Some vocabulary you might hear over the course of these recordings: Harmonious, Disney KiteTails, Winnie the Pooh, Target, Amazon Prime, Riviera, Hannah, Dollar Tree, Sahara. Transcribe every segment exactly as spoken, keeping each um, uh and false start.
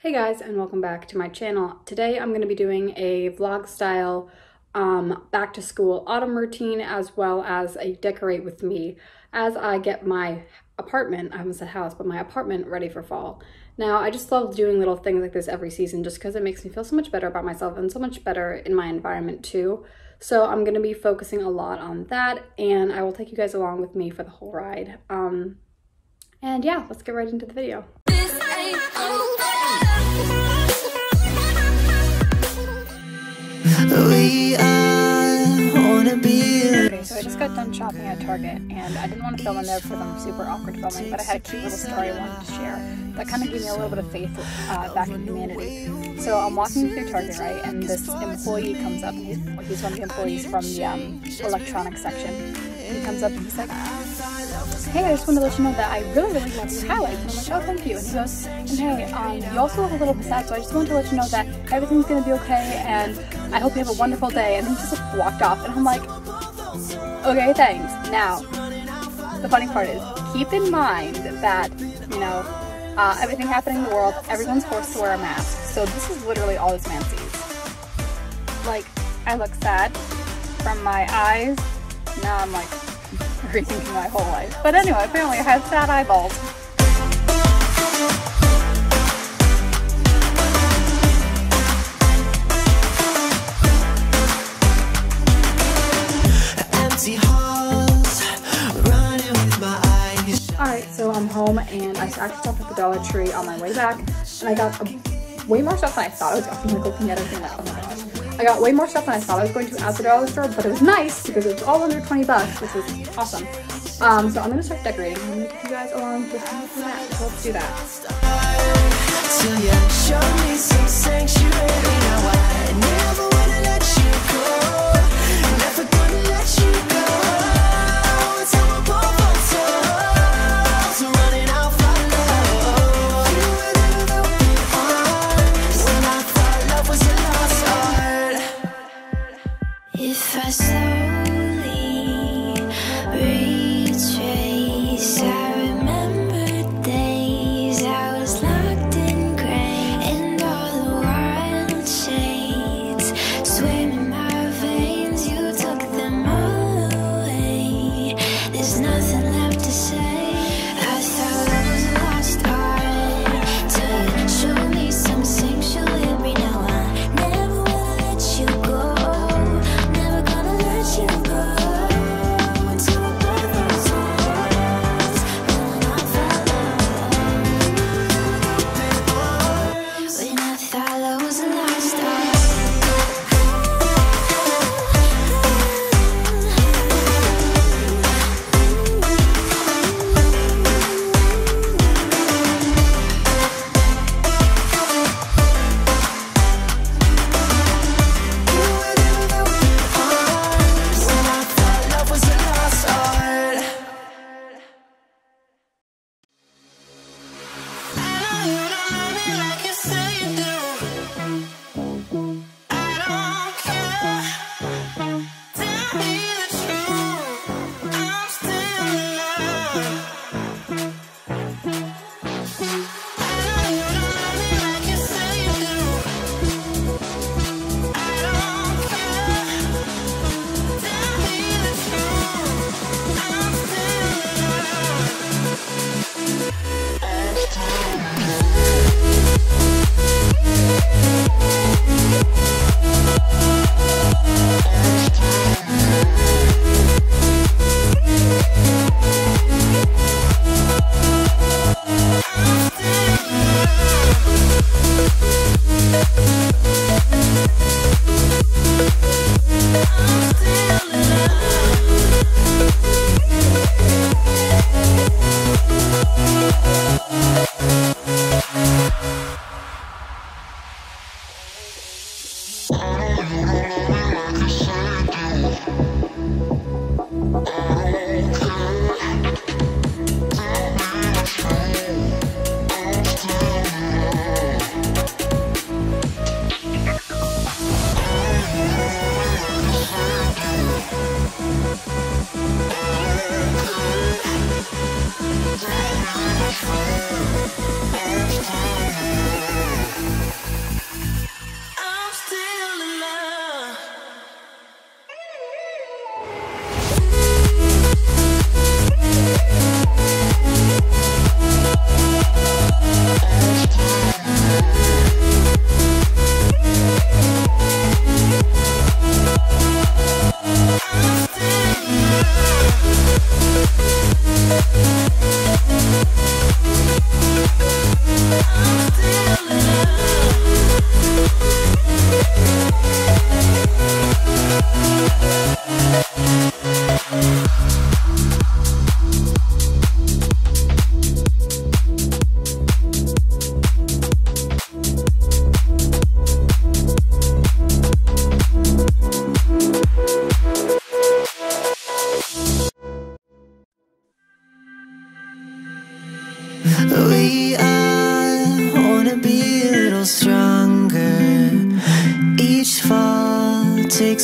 Hey guys, and welcome back to my channel. Today I'm going to be doing a vlog style um, back to school autumn routine as well as a decorate with me as I get my apartment, I almost said house, but my apartment ready for fall. Now I just love doing little things like this every season just because it makes me feel so much better about myself and so much better in my environment too. So I'm going to be focusing a lot on that and I will take you guys along with me for the whole ride. Um, and yeah, let's get right into the video. We wanna be okay, so I just got done shopping at Target and I didn't want to film in there for them super awkward filming, but I had a cute little story I wanted to share that kind of gave me a little bit of faith uh, back in humanity. So I'm walking through Target, right, and this employee comes up, and he's, he's one of the employees from the um, electronics section. He comes up and he's like, "Hey, I just wanted to let you know that I really, really love your highlights." And I'm like, "Oh, thank you." And he goes, "And hey, um, you also look a little sad, so I just wanted to let you know that everything's going to be okay, and I hope you have a wonderful day." And he just like, walked off, and I'm like, okay, thanks. Now, the funny part is, keep in mind that, you know, uh, everything happening in the world, everyone's forced to wear a mask. So this is literally all this man sees. Like, I look sad from my eyes. Now I'm like, rethinking my whole life. But anyway, apparently I had sad eyeballs. Alright, so I'm home and I actually stopped at the Dollar Tree on my way back and I got a, way more stuff than I thought I was going to looking at everything that was I got way more stuff than I thought I was going to at the dollar store, but it was nice because it was all under twenty bucks, which was awesome. Um, so I'm going to start decorating. I'm going to take you guys along with me for that. So let's do that. Retrace, I remember days I was locked in.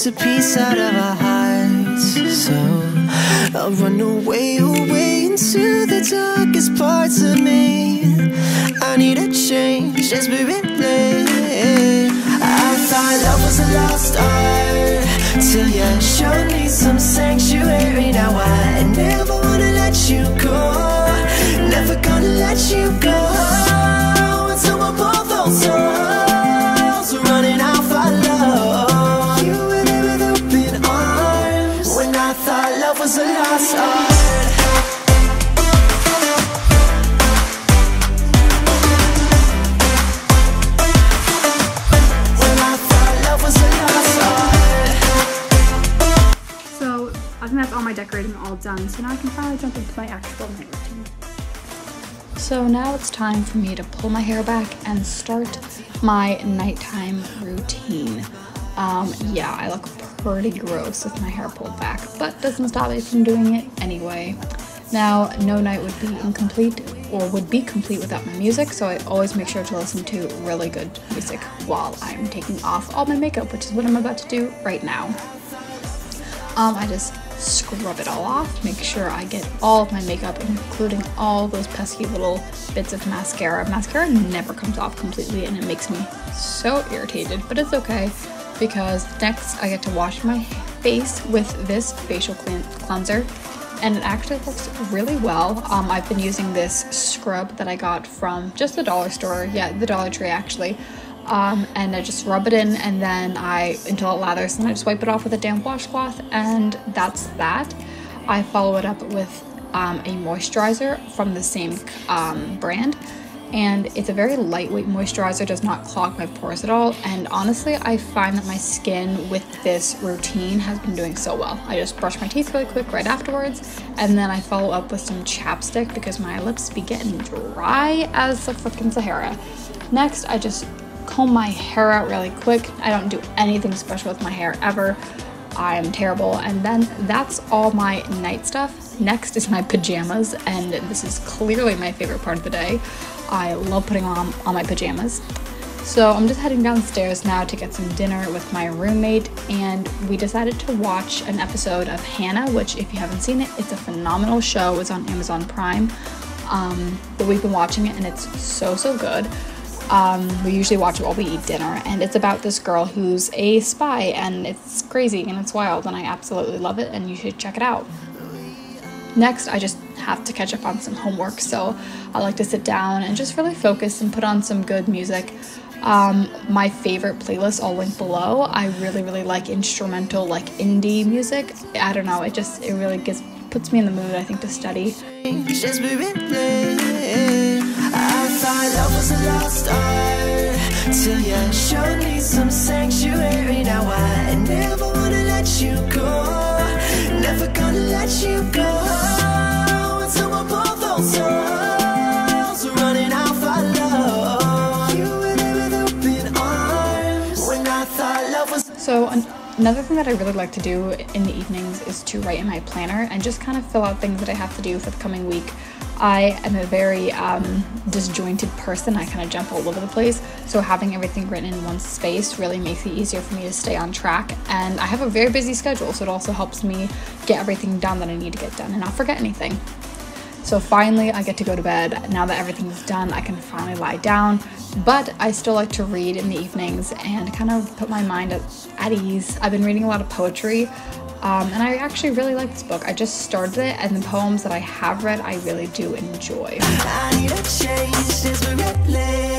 takes a piece out of our hearts. So I'll run away, away into the darkest parts of me. I need a change desperately. I thought love was a lost art till you showed me some sanctuary. Now I never wanna let you go, never gonna let you go until we're both on sorrow. Was a lost art. When I thought love was a lost art. So I think that's all my decorating all done. So now I can finally jump into my actual night routine. So now it's time for me to pull my hair back and start my nighttime routine. Um, yeah, I look pretty gross with my hair pulled back, but doesn't stop me from doing it anyway. Now, no night would be incomplete or would be complete without my music, so I always make sure to listen to really good music while I'm taking off all my makeup, which is what I'm about to do right now. Um, I just scrub it all off, make sure I get all of my makeup, including all those pesky little bits of mascara. Mascara never comes off completely and it makes me so irritated, but it's okay, because next I get to wash my face with this facial cleanser, and it actually works really well. Um, I've been using this scrub that I got from just the dollar store, yeah, the Dollar Tree actually, um, and I just rub it in and then I, until it lathers, and I just wipe it off with a damp washcloth, and that's that. I follow it up with um, a moisturizer from the same um, brand. And it's a very lightweight moisturizer, does not clog my pores at all, and honestly I find that my skin with this routine has been doing so well. I just brush my teeth really quick right afterwards, and then I follow up with some chapstick because my lips be getting dry as the frickin' Sahara. Next I just comb my hair out really quick. I don't do anything special with my hair ever. I am terrible, and then that's all my night stuff. Next is my pajamas, and this is clearly my favorite part of the day. I love putting on all my pajamas. So I'm just heading downstairs now to get some dinner with my roommate, and we decided to watch an episode of Hannah, which if you haven't seen it, it's a phenomenal show. It's on Amazon Prime, um, but we've been watching it and it's so, so good. Um, we usually watch it while we eat dinner, and it's about this girl who's a spy, and it's crazy and it's wild, and I absolutely love it, and you should check it out. Next, I just have to catch up on some homework, so I like to sit down and just really focus and put on some good music. Um, my favorite playlist, I'll link below. I really, really like instrumental, like indie music. I don't know, it just, it really gives, puts me in the mood, I think, to study. Thought love was a lost art till you showed me some sanctuary. Now I never wanna let you go, never gonna let you go until we're both on souls running out for love. You were there with open arms when I thought love was. So an another thing that I really like to do in the evenings is to write in my planner and just kind of fill out things that I have to do for the coming week. I am a very um, disjointed person. I kind of jump all over the place, so having everything written in one space really makes it easier for me to stay on track, and I have a very busy schedule, so it also helps me get everything done that I need to get done and not forget anything. So finally I get to go to bed. Now that everything's done, I can finally lie down, but I still like to read in the evenings and kind of put my mind at, at ease. I've been reading a lot of poetry. Um, and I actually really like this book. I just started it, and the poems that I have read, I really do enjoy. I need a change desperately.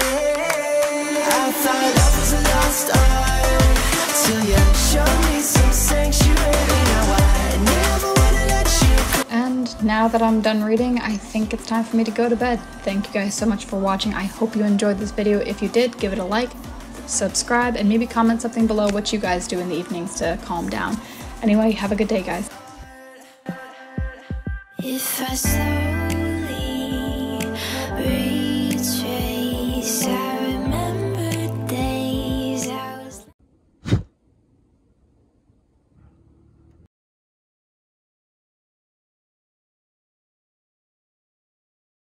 I thought love was a lost art till you showed me some sanctuary. Now I never wanna let you. And now that I'm done reading, I think it's time for me to go to bed. Thank you guys so much for watching. I hope you enjoyed this video. If you did, give it a like, subscribe, and maybe comment something below what you guys do in the evenings to calm down. Anyway, have a good day, guys. If I slow